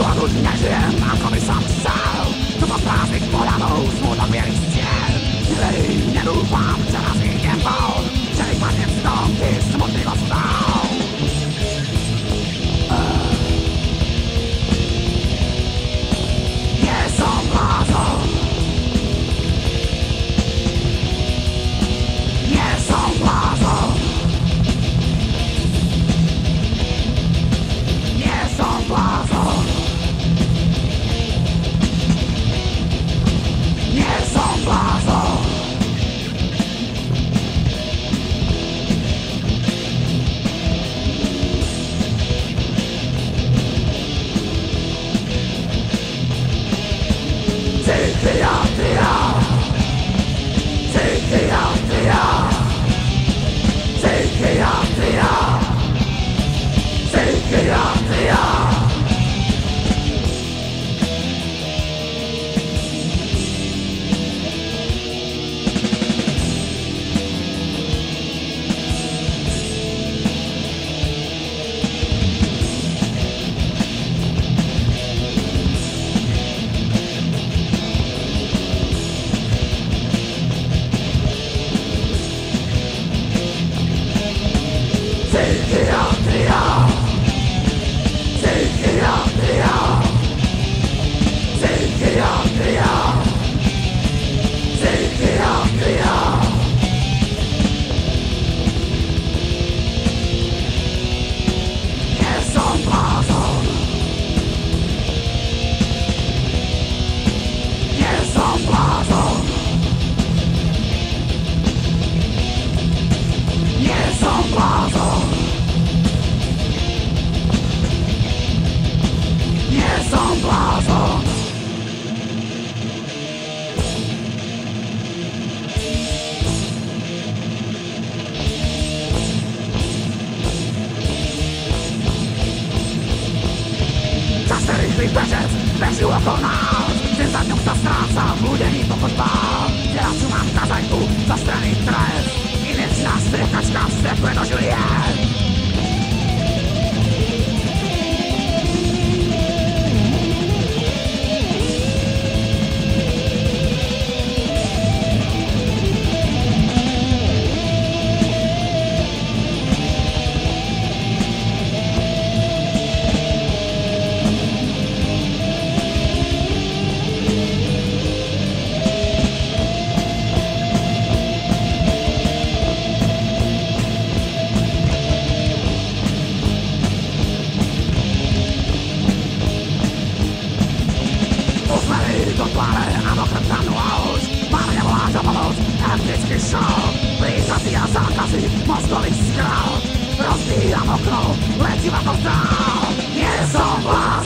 Siła różnierzy ma sam strzał. Tu po prawych polamów smutok mieliście. Nie ufam, teraz ich nie bał. Czyli pan jest stąd i smutnego stał. Nie są bazą. Nie są bazą. Nie są bazą. Nie są bazą. Rozbijam okno, leci wam to zdał. Nie są was.